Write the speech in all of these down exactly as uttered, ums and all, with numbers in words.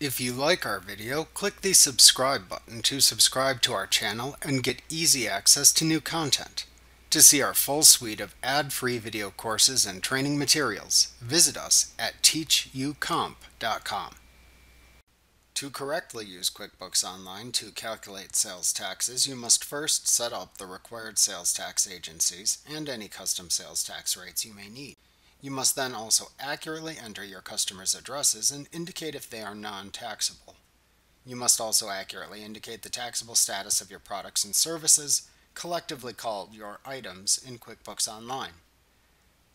If you like our video, click the subscribe button to subscribe to our channel and get easy access to new content. To see our full suite of ad-free video courses and training materials, visit us at teach u comp dot com. To correctly use QuickBooks Online to calculate sales taxes, you must first set up the required sales tax agencies and any custom sales tax rates you may need. You must then also accurately enter your customers' addresses and indicate if they are non-taxable. You must also accurately indicate the taxable status of your products and services, collectively called your items, in QuickBooks Online.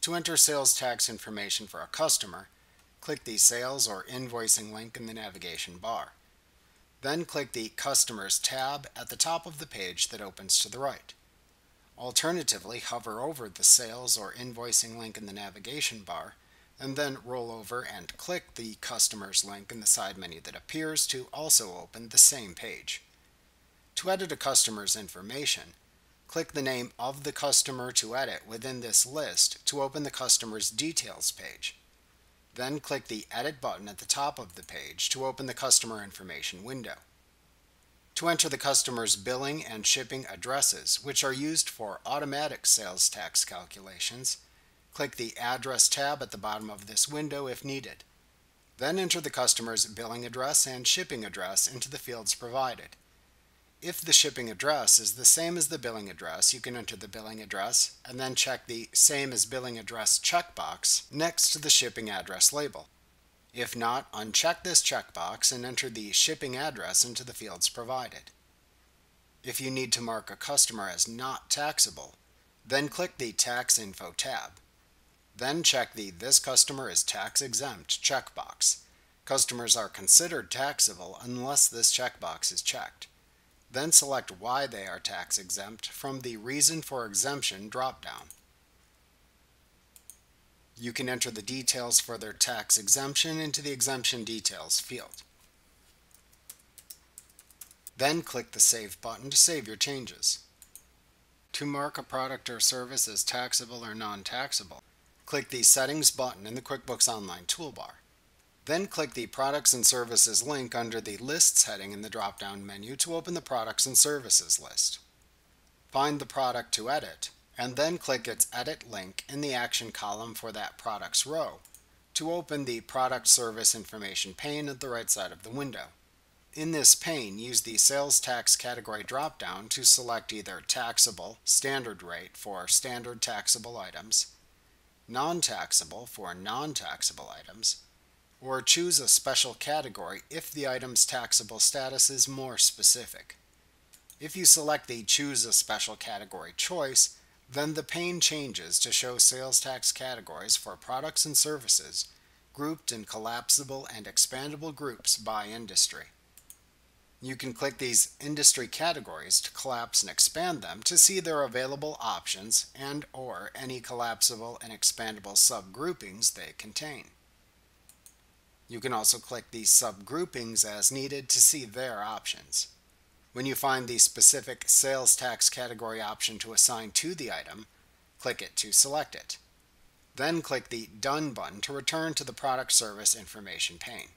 To enter sales tax information for a customer, click the Sales or Invoicing link in the navigation bar. Then click the Customers tab at the top of the page that opens to the right. Alternatively, hover over the Sales or Invoicing link in the navigation bar, and then roll over and click the Customers link in the side menu that appears to also open the same page. To edit a customer's information, click the name of the customer to edit within this list to open the Customer's Details page. Then click the Edit button at the top of the page to open the Customer Information window. To enter the customer's billing and shipping addresses, which are used for automatic sales tax calculations, click the Address tab at the bottom of this window if needed. Then enter the customer's billing address and shipping address into the fields provided. If the shipping address is the same as the billing address, you can enter the billing address and then check the Same as Billing Address checkbox next to the shipping address label. If not, uncheck this checkbox and enter the shipping address into the fields provided. If you need to mark a customer as not taxable, then click the Tax Info tab. Then check the This Customer is Tax Exempt checkbox. Customers are considered taxable unless this checkbox is checked. Then select why they are tax exempt from the Reason for Exemption dropdown. You can enter the details for their tax exemption into the Exemption Details field. Then click the Save button to save your changes. To mark a product or service as taxable or non-taxable, click the Settings button in the QuickBooks Online toolbar. Then click the Products and Services link under the Lists heading in the drop-down menu to open the Products and Services list. Find the product to edit, and then click its Edit link in the Action column for that product's row to open the Product Service Information pane at the right side of the window. In this pane, use the Sales Tax Category drop-down to select either Taxable Standard Rate for standard taxable items, Non-Taxable for non-taxable items, or choose a special category if the item's taxable status is more specific. If you select the Choose a Special Category choice, then the pane changes to show sales tax categories for products and services grouped in collapsible and expandable groups by industry. You can click these industry categories to collapse and expand them to see their available options and/or any collapsible and expandable subgroupings they contain. You can also click these subgroupings as needed to see their options. When you find the specific sales tax category option to assign to the item, click it to select it. Then click the Done button to return to the Product Service Information pane.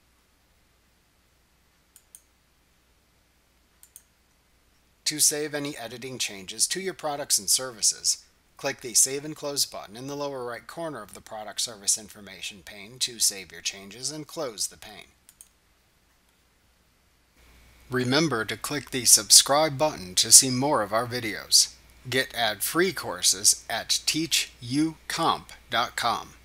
To save any editing changes to your products and services, click the Save and Close button in the lower right corner of the Product Service Information pane to save your changes and close the pane. Remember to click the subscribe button to see more of our videos. Get ad-free courses at teach u comp dot com.